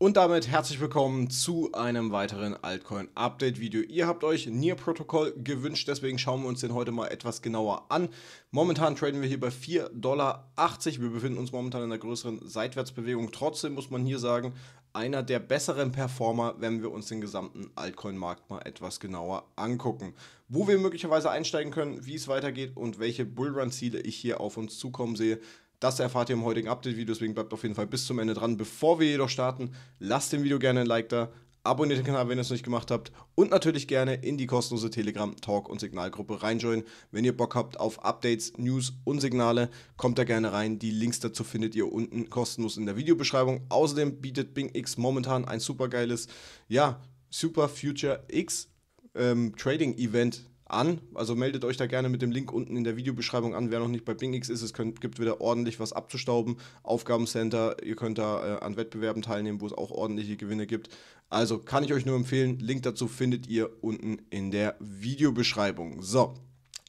Und damit herzlich willkommen zu einem weiteren Altcoin-Update-Video. Ihr habt euch Near Protocol gewünscht, deswegen schauen wir uns den heute mal etwas genauer an. Momentan traden wir hier bei 4,80 Dollar. Wir befinden uns momentan in einer größeren Seitwärtsbewegung. Trotzdem muss man hier sagen, einer der besseren Performer, wenn wir uns den gesamten Altcoin-Markt mal etwas genauer angucken. Wo wir möglicherweise einsteigen können, wie es weitergeht und welche Bullrun-Ziele ich hier auf uns zukommen sehe, das erfahrt ihr im heutigen Update-Video, deswegen bleibt auf jeden Fall bis zum Ende dran. Bevor wir jedoch starten, lasst dem Video gerne ein Like da, abonniert den Kanal, wenn ihr es nicht gemacht habt und natürlich gerne in die kostenlose Telegram-, Talk- und Signalgruppe reinjoinen. Wenn ihr Bock habt auf Updates, News und Signale, kommt da gerne rein. Die Links dazu findet ihr unten kostenlos in der Videobeschreibung. Außerdem bietet BingX momentan ein supergeiles, ja, Super Future X Trading Event an, also meldet euch da gerne mit dem Link unten in der Videobeschreibung an, wer noch nicht bei BingX ist, gibt wieder ordentlich was abzustauben, Aufgabencenter, ihr könnt da an Wettbewerben teilnehmen, wo es auch ordentliche Gewinne gibt, also kann ich euch nur empfehlen, Link dazu findet ihr unten in der Videobeschreibung. So,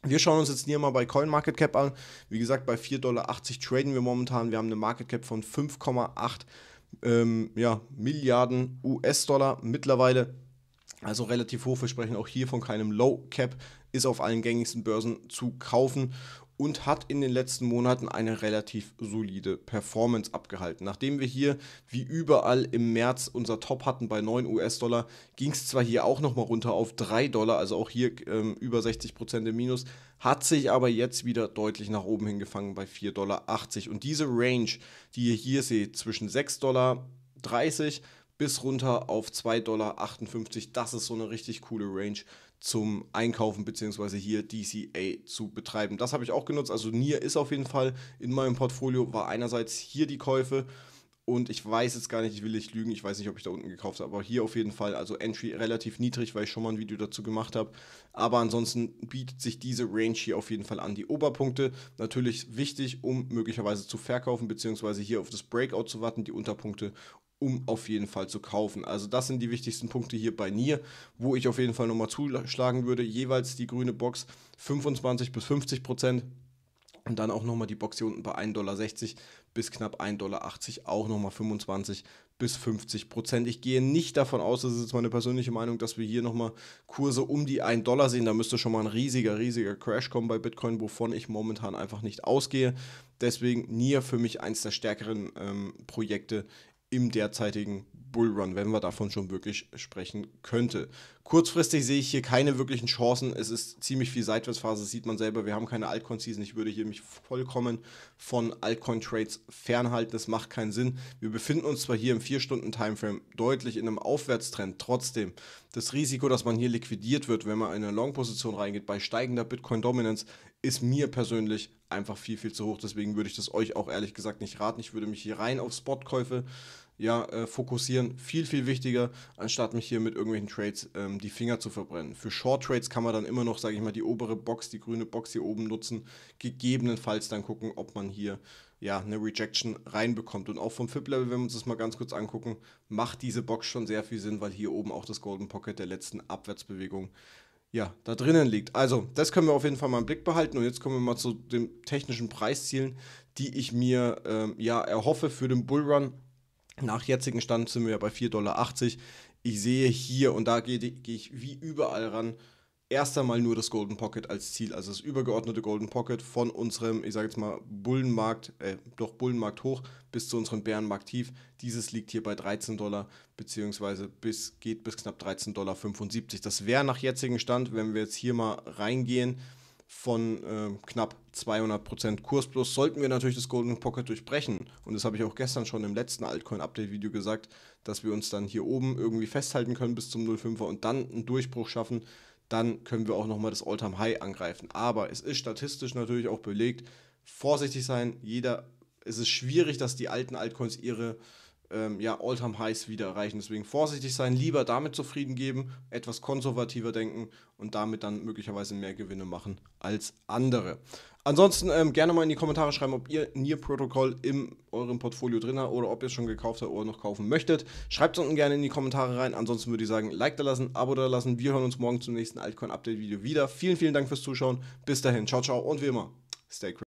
wir schauen uns jetzt hier mal bei Coin Market Cap an, wie gesagt bei 4,80 Dollar traden wir momentan, wir haben eine Market Cap von 5,8 Milliarden US-Dollar mittlerweile. Also relativ hoch, wir sprechen auch hier von keinem Low Cap, ist auf allen gängigsten Börsen zu kaufen und hat in den letzten Monaten eine relativ solide Performance abgehalten. Nachdem wir hier wie überall im März unser Top hatten bei 9 US-Dollar, ging es zwar hier auch nochmal runter auf 3 Dollar, also auch hier über 60% im Minus, hat sich aber jetzt wieder deutlich nach oben hingefangen bei 4,80 Dollar. Und diese Range, die ihr hier seht, zwischen 6,30 Dollar bis runter auf 2,58 Dollar, das ist so eine richtig coole Range zum Einkaufen bzw. hier DCA zu betreiben. Das habe ich auch genutzt, also Near ist auf jeden Fall in meinem Portfolio, war einerseits hier die Käufe und ich weiß jetzt gar nicht, ich will nicht lügen, ich weiß nicht, ob ich da unten gekauft habe, aber hier auf jeden Fall, also Entry relativ niedrig, weil ich schon mal ein Video dazu gemacht habe, aber ansonsten bietet sich diese Range hier auf jeden Fall an. Die Oberpunkte natürlich wichtig, um möglicherweise zu verkaufen bzw. hier auf das Breakout zu warten, die Unterpunkte um auf jeden Fall zu kaufen. Also das sind die wichtigsten Punkte hier bei Near, wo ich auf jeden Fall nochmal zuschlagen würde. Jeweils die grüne Box 25 bis 50% und dann auch nochmal die Box hier unten bei 1,60 Dollar bis knapp 1,80 Dollar auch nochmal 25 bis 50%. Ich gehe nicht davon aus, das ist jetzt meine persönliche Meinung, dass wir hier nochmal Kurse um die 1 Dollar sehen. Da müsste schon mal ein riesiger Crash kommen bei Bitcoin, wovon ich momentan einfach nicht ausgehe. Deswegen Near für mich eins der stärkeren Projekte im derzeitigen Bullrun, wenn man davon schon wirklich sprechen könnte. Kurzfristig sehe ich hier keine wirklichen Chancen, es ist ziemlich viel Seitwärtsphase, das sieht man selber, wir haben keine Altcoin-Season, ich würde hier mich vollkommen von Altcoin-Trades fernhalten, das macht keinen Sinn. Wir befinden uns zwar hier im 4-Stunden-Timeframe deutlich in einem Aufwärtstrend, trotzdem das Risiko, dass man hier liquidiert wird, wenn man in eine Long-Position reingeht, bei steigender Bitcoin-Dominanz, ist mir persönlich einfach viel zu hoch, deswegen würde ich das euch auch ehrlich gesagt nicht raten, ich würde mich hier rein auf Spotkäufe fokussieren, viel wichtiger, anstatt mich hier mit irgendwelchen Trades die Finger zu verbrennen. Für Short Trades kann man dann immer noch, sage ich mal, die obere Box, die grüne Box hier oben nutzen, gegebenenfalls dann gucken, ob man hier ja eine Rejection reinbekommt. Und auch vom FIB-Level, wenn wir uns das mal ganz kurz angucken, macht diese Box schon sehr viel Sinn, weil hier oben auch das Golden Pocket der letzten Abwärtsbewegung ja da drinnen liegt. Also das können wir auf jeden Fall mal im Blick behalten und jetzt kommen wir mal zu den technischen Preiszielen, die ich mir erhoffe für den Bullrun. Nach jetzigem Stand sind wir ja bei 4,80 Dollar. Ich sehe hier, und da gehe ich wie überall ran, erst einmal nur das Golden Pocket als Ziel, also das übergeordnete Golden Pocket von unserem, ich sage jetzt mal, Bullenmarkt hoch bis zu unserem Bärenmarkt tief. Dieses liegt hier bei 13 Dollar, beziehungsweise geht bis knapp 13,75 Dollar. Das wäre nach jetzigem Stand, wenn wir jetzt hier mal reingehen, von knapp 200% Kursplus, sollten wir natürlich das Golden Pocket durchbrechen. Und das habe ich auch gestern schon im letzten Altcoin-Update-Video gesagt, dass wir uns dann hier oben irgendwie festhalten können bis zum 0,5er und dann einen Durchbruch schaffen, dann können wir auch nochmal das All-Time-High angreifen. Aber es ist statistisch natürlich auch belegt, vorsichtig sein, es ist schwierig, dass die alten Altcoins ihre All-Time-Highs wieder erreichen. Deswegen vorsichtig sein, lieber damit zufrieden geben, etwas konservativer denken und damit dann möglicherweise mehr Gewinne machen als andere. Ansonsten gerne mal in die Kommentare schreiben, ob ihr Near Protocol in eurem Portfolio drin habt oder ob ihr es schon gekauft habt oder noch kaufen möchtet. Schreibt es unten gerne in die Kommentare rein. Ansonsten würde ich sagen, Like da lassen, Abo da lassen. Wir hören uns morgen zum nächsten Altcoin-Update-Video wieder. Vielen Dank fürs Zuschauen. Bis dahin. Ciao, ciao und wie immer, stay crazy.